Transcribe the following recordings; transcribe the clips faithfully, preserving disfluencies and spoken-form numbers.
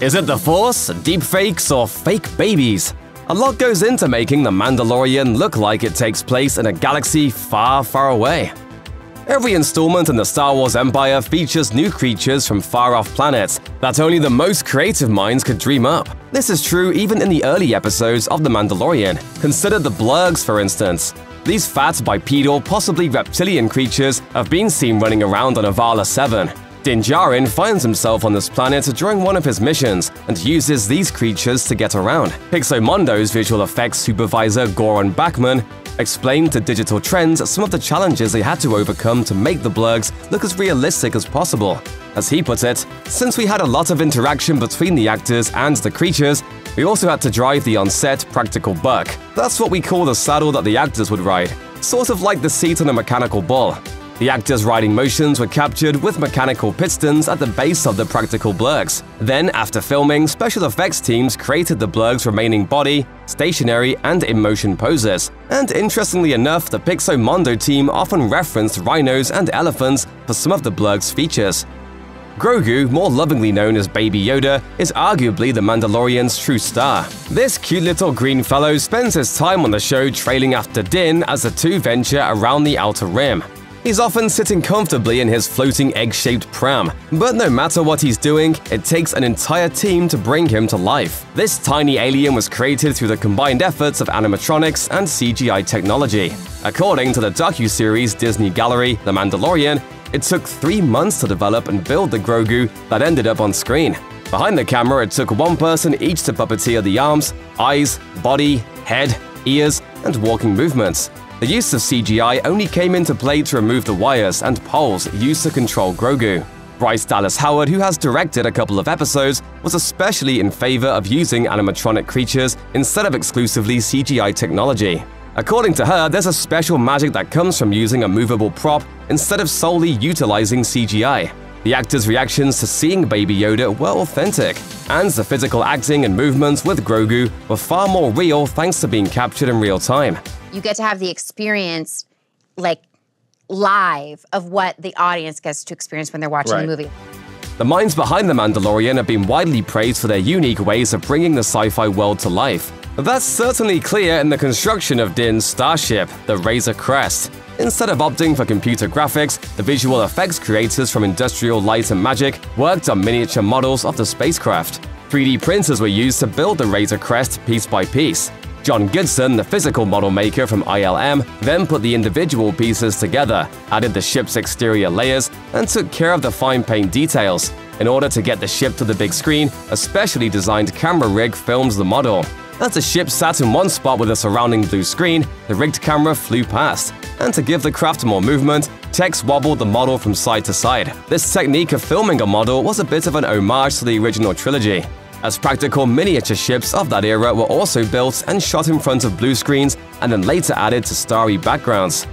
Is it the Force, deepfakes, or fake babies? A lot goes into making The Mandalorian look like it takes place in a galaxy far, far away. Every installment in the Star Wars empire features new creatures from far-off planets that only the most creative minds could dream up. This is true even in the early episodes of The Mandalorian. Consider the Blurgs, for instance. These fat, bipedal, possibly reptilian creatures have been seen running around on Avala seven. Din Djarin finds himself on this planet during one of his missions and uses these creatures to get around. Pixomondo's visual effects supervisor Goran Backman explained to Digital Trends some of the challenges they had to overcome to make the Blurgs look as realistic as possible. As he put it, "Since we had a lot of interaction between the actors and the creatures, we also had to drive the on-set practical buck. That's what we call the saddle that the actors would ride, sort of like the seat on a mechanical bull. The actors' riding motions were captured with mechanical pistons at the base of the practical Blurgs. Then, after filming, special effects teams created the Blurgs' remaining body, stationary and in-motion poses. And interestingly enough, the Pixomondo team often referenced rhinos and elephants for some of the Blurgs' features." Grogu, more lovingly known as Baby Yoda, is arguably the Mandalorian's true star. This cute little green fellow spends his time on the show trailing after Din as the two venture around the Outer Rim. He's often sitting comfortably in his floating egg-shaped pram, but no matter what he's doing, it takes an entire team to bring him to life. This tiny alien was created through the combined efforts of animatronics and C G I technology. According to the docuseries Disney Gallery, The Mandalorian, it took three months to develop and build the Grogu that ended up on screen. Behind the camera, it took one person each to puppeteer the arms, eyes, body, head, ears, and walking movements. The use of C G I only came into play to remove the wires and poles used to control Grogu. Bryce Dallas Howard, who has directed a couple of episodes, was especially in favor of using animatronic creatures instead of exclusively C G I technology. According to her, there's a special magic that comes from using a movable prop instead of solely utilizing C G I. The actors' reactions to seeing Baby Yoda were authentic, and the physical acting and movements with Grogu were far more real thanks to being captured in real time. You get to have the experience, like, live of what the audience gets to experience when they're watching right. the movie. The minds behind The Mandalorian have been widely praised for their unique ways of bringing the sci-fi world to life. That's certainly clear in the construction of Din's starship, the Razor Crest. Instead of opting for computer graphics, the visual effects creators from Industrial Light and Magic worked on miniature models of the spacecraft. three D printers were used to build the Razor Crest piece by piece. John Goodson, the physical model maker from I L M, then put the individual pieces together, added the ship's exterior layers, and took care of the fine paint details. In order to get the ship to the big screen, a specially designed camera rig films the model. As the ship sat in one spot with a surrounding blue screen, the rigged camera flew past. And to give the craft more movement, Tex wobbled the model from side to side. This technique of filming a model was a bit of an homage to the original trilogy, as practical miniature ships of that era were also built and shot in front of blue screens and then later added to starry backgrounds.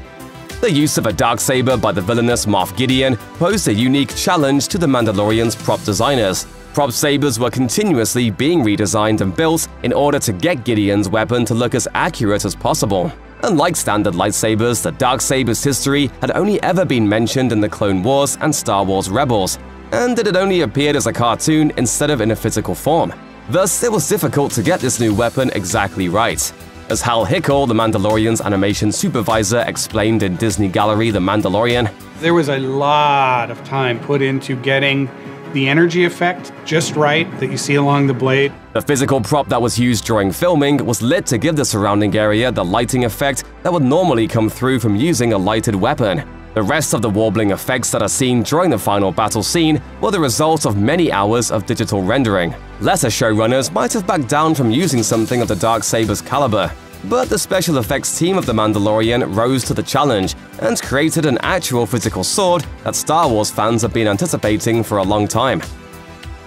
The use of a Darksaber by the villainous Moff Gideon posed a unique challenge to the Mandalorian's prop designers. Prop sabers were continuously being redesigned and built in order to get Gideon's weapon to look as accurate as possible. Unlike standard lightsabers, the Darksaber's history had only ever been mentioned in The Clone Wars and Star Wars Rebels, and it had only appeared as a cartoon instead of in a physical form. Thus, it was difficult to get this new weapon exactly right. As Hal Hickel, the Mandalorian's animation supervisor, explained in Disney Gallery, The Mandalorian, "There was a lot of time put into getting the energy effect just right that you see along the blade." The physical prop that was used during filming was lit to give the surrounding area the lighting effect that would normally come through from using a lighted weapon. The rest of the warbling effects that are seen during the final battle scene were the result of many hours of digital rendering. Lesser showrunners might have backed down from using something of the Darksaber's caliber, but the special effects team of The Mandalorian rose to the challenge and created an actual physical sword that Star Wars fans have been anticipating for a long time.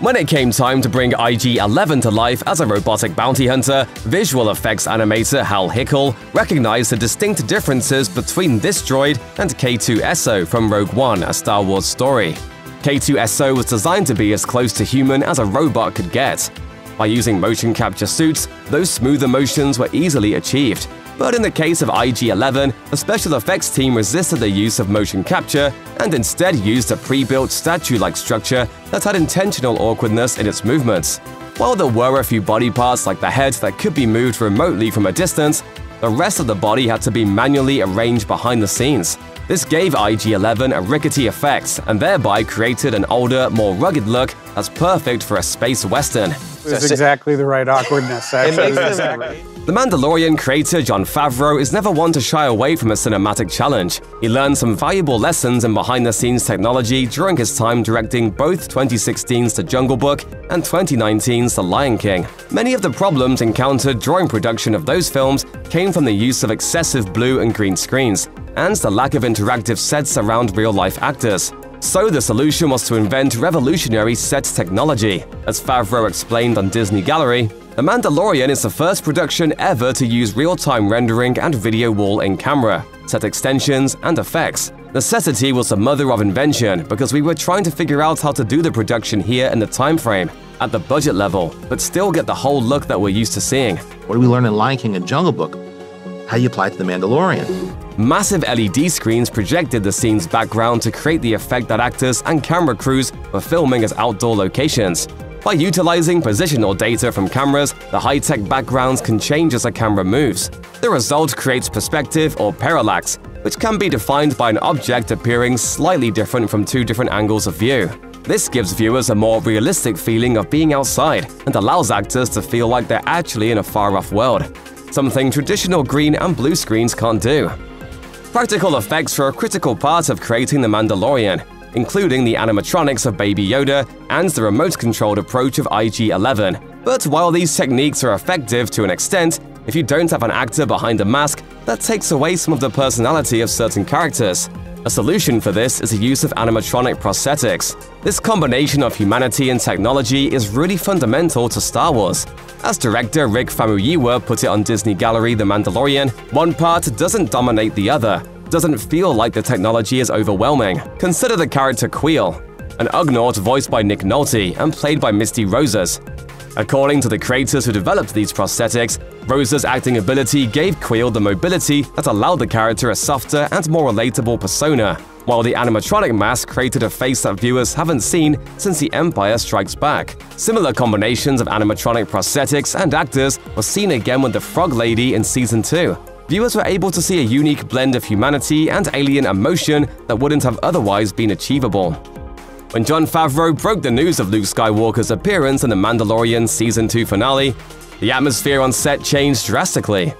When it came time to bring I G eleven to life as a robotic bounty hunter, visual effects animator Hal Hickel recognized the distinct differences between this droid and K two S O from Rogue One, A Star Wars Story. K two S O was designed to be as close to human as a robot could get. By using motion capture suits, those smoother motions were easily achieved. But in the case of I G eleven, the special effects team resisted the use of motion capture and instead used a pre-built statue-like structure that had intentional awkwardness in its movements. While there were a few body parts like the head that could be moved remotely from a distance, the rest of the body had to be manually arranged behind the scenes. This gave I G eleven a rickety effect and thereby created an older, more rugged look that's perfect for a space western. It's exactly the right awkwardness, actually. It makes them right. The Mandalorian creator Jon Favreau is never one to shy away from a cinematic challenge. He learned some valuable lessons in behind-the-scenes technology during his time directing both twenty sixteen's The Jungle Book and twenty nineteen's The Lion King. Many of the problems encountered during production of those films came from the use of excessive blue and green screens and the lack of interactive sets around real-life actors. So the solution was to invent revolutionary set technology. As Favreau explained on Disney Gallery, The Mandalorian is the first production ever to use real-time rendering and video wall in camera, set extensions, and effects. Necessity was the mother of invention because we were trying to figure out how to do the production here in the time frame, at the budget level, but still get the whole look that we're used to seeing. What did we learn in Lion King and Jungle Book? How you apply it to The Mandalorian. Massive L E D screens projected the scene's background to create the effect that actors and camera crews were filming as outdoor locations. By utilizing positional data from cameras, the high-tech backgrounds can change as a camera moves. The result creates perspective or parallax, which can be defined by an object appearing slightly different from two different angles of view. This gives viewers a more realistic feeling of being outside and allows actors to feel like they're actually in a far-off world, something traditional green and blue screens can't do. Practical effects were a critical part of creating The Mandalorian, including the animatronics of Baby Yoda and the remote-controlled approach of I G eleven. But while these techniques are effective to an extent, if you don't have an actor behind a mask, that takes away some of the personality of certain characters. A solution for this is the use of animatronic prosthetics. This combination of humanity and technology is really fundamental to Star Wars. As director Rick Famuyiwa put it on Disney Gallery The Mandalorian, one part doesn't dominate the other, doesn't feel like the technology is overwhelming. Consider the character Queel, an Ugnaught voiced by Nick Nolte and played by Misty Rosas. According to the creators who developed these prosthetics, Rosa's acting ability gave Queel the mobility that allowed the character a softer and more relatable persona, while the animatronic mask created a face that viewers haven't seen since The Empire Strikes Back. Similar combinations of animatronic prosthetics and actors were seen again with the Frog Lady in Season two. Viewers were able to see a unique blend of humanity and alien emotion that wouldn't have otherwise been achievable. When Jon Favreau broke the news of Luke Skywalker's appearance in The Mandalorian Season two finale, the atmosphere on set changed drastically.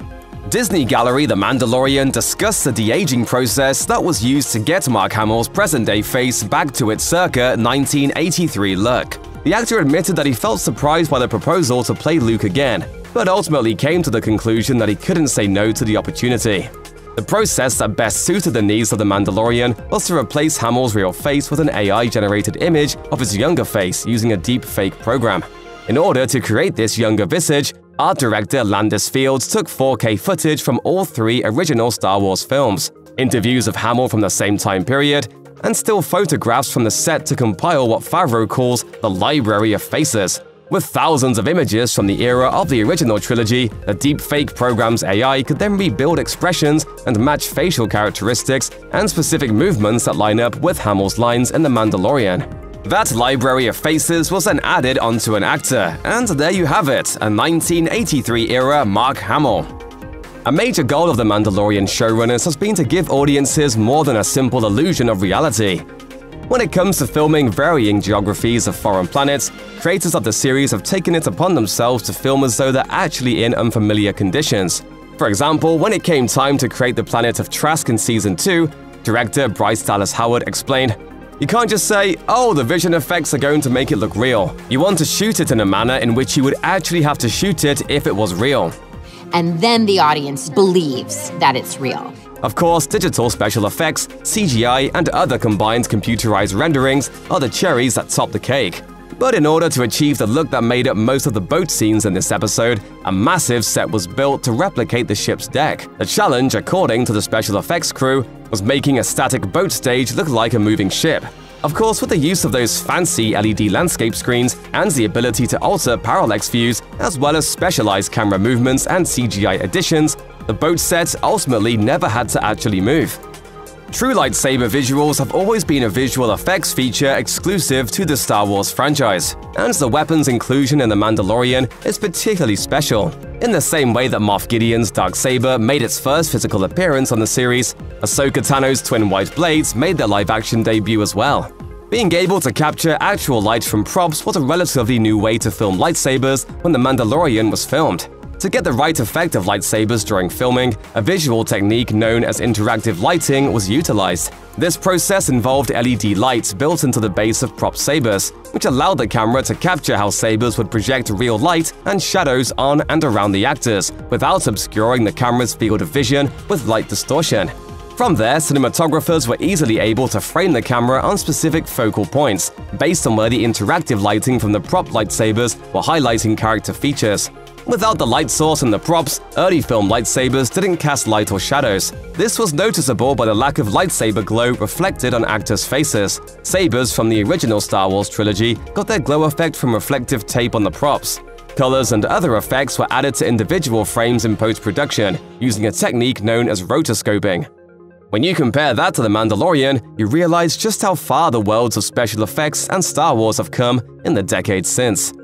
Disney Gallery The Mandalorian discussed the de-aging process that was used to get Mark Hamill's present-day face back to its circa nineteen eighty-three look. The actor admitted that he felt surprised by the proposal to play Luke again, but ultimately came to the conclusion that he couldn't say no to the opportunity. The process that best suited the needs of The Mandalorian was to replace Hamill's real face with an A I-generated image of his younger face using a deepfake program. In order to create this younger visage, art director Landis Fields took four K footage from all three original Star Wars films, interviews of Hamill from the same time period, and still photographs from the set to compile what Favreau calls the Library of Faces. With thousands of images from the era of the original trilogy, the deepfake program's A I could then rebuild expressions and match facial characteristics and specific movements that line up with Hamill's lines in The Mandalorian. That library of faces was then added onto an actor, and there you have it, a nineteen eighty-three era Mark Hamill. A major goal of The Mandalorian showrunners has been to give audiences more than a simple illusion of reality. When it comes to filming varying geographies of foreign planets, creators of the series have taken it upon themselves to film as though they're actually in unfamiliar conditions. For example, when it came time to create the planet of Trask in Season two, director Bryce Dallas Howard explained, "You can't just say, oh, the vision effects are going to make it look real. You want to shoot it in a manner in which you would actually have to shoot it if it was real. And then the audience believes that it's real." Of course, digital special effects, C G I, and other combined computerized renderings are the cherries that top the cake. But in order to achieve the look that made up most of the boat scenes in this episode, a massive set was built to replicate the ship's deck. The challenge, according to the special effects crew, was making a static boat stage look like a moving ship. Of course, with the use of those fancy L E D landscape screens and the ability to alter parallax views, as well as specialized camera movements and C G I additions, The boat set ultimately never had to actually move. True lightsaber visuals have always been a visual effects feature exclusive to the Star Wars franchise, and the weapon's inclusion in The Mandalorian is particularly special. In the same way that Moff Gideon's Darksaber made its first physical appearance on the series, Ahsoka Tano's twin white blades made their live-action debut as well. Being able to capture actual light from props was a relatively new way to film lightsabers when The Mandalorian was filmed. To get the right effect of lightsabers during filming, a visual technique known as interactive lighting was utilized. This process involved L E D lights built into the base of prop sabers, which allowed the camera to capture how sabers would project real light and shadows on and around the actors, without obscuring the camera's field of vision with light distortion. From there, cinematographers were easily able to frame the camera on specific focal points, based on where the interactive lighting from the prop lightsabers were highlighting character features. Without the light source and the props, early film lightsabers didn't cast light or shadows. This was noticeable by the lack of lightsaber glow reflected on actors' faces. Sabers from the original Star Wars trilogy got their glow effect from reflective tape on the props. Colors and other effects were added to individual frames in post-production, using a technique known as rotoscoping. When you compare that to The Mandalorian, you realize just how far the worlds of special effects and Star Wars have come in the decades since.